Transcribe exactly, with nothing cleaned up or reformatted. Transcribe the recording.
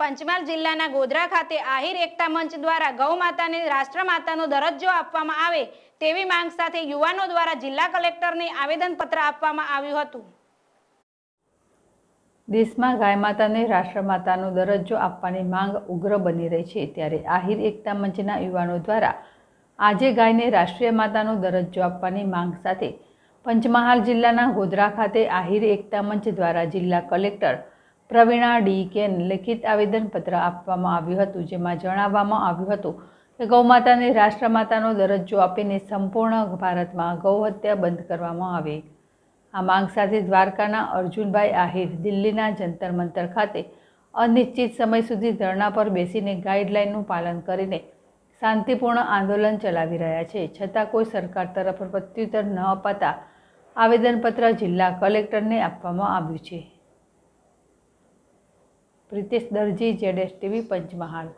પંચમહાલ જિલ્લાના ગોધરા ખાતે આહિર એકતા મંચ દ્વારા ગૌ માતાને રાષ્ટ્રમાતાનો દરજ્જો આપવામાં આવે તેવી માંગ સાથે યુવાનો દ્વારા જિલ્લા કલેક્ટરને આવેદનપત્ર આપવામાં આવ્યું હતું. દેશમાં ગાય માતાને રાષ્ટ્રમાતાનો દરજ્જો આપવાની માંગ ઉગ્ર બની રહી છે, ત્યારે આહિર એકતા મંચના યુવાનો દ્વારા આજે ગાયને રાષ્ટ્રીય માતાનો દરજ્જો આપવાની માંગ સાથે પંચમહાલ જિલ્લાના ગોધરા ખાતે આહિર એકતા મંચ દ્વારા જિલ્લા કલેક્ટર પ્રવીણા ડી કેન લેખિત આવેદનપત્ર આપવામાં આવ્યું હતું, જેમાં જણાવવામાં આવ્યું હતું કે ગૌમાતાને રાષ્ટ્રમાતાનો દરજ્જો આપીને સંપૂર્ણ ભારતમાં ગૌહત્યા બંધ કરવામાં આવે. આ માંગ સાથે દ્વારકાના અર્જુનભાઈ આહિર દિલ્હીના જંતર મંતર ખાતે અનિશ્ચિત સમય સુધી ધરણા પર બેસીને ગાઈડલાઇનનું પાલન કરીને શાંતિપૂર્ણ આંદોલન ચલાવી રહ્યા છે, છતાં કોઈ સરકાર તરફ પ્રત્યુત્તર ન અપાતા આવેદનપત્ર જિલ્લા કલેક્ટરને આપવામાં આવ્યું છે. Pritesh Darji, Z S TV, Panchmahal.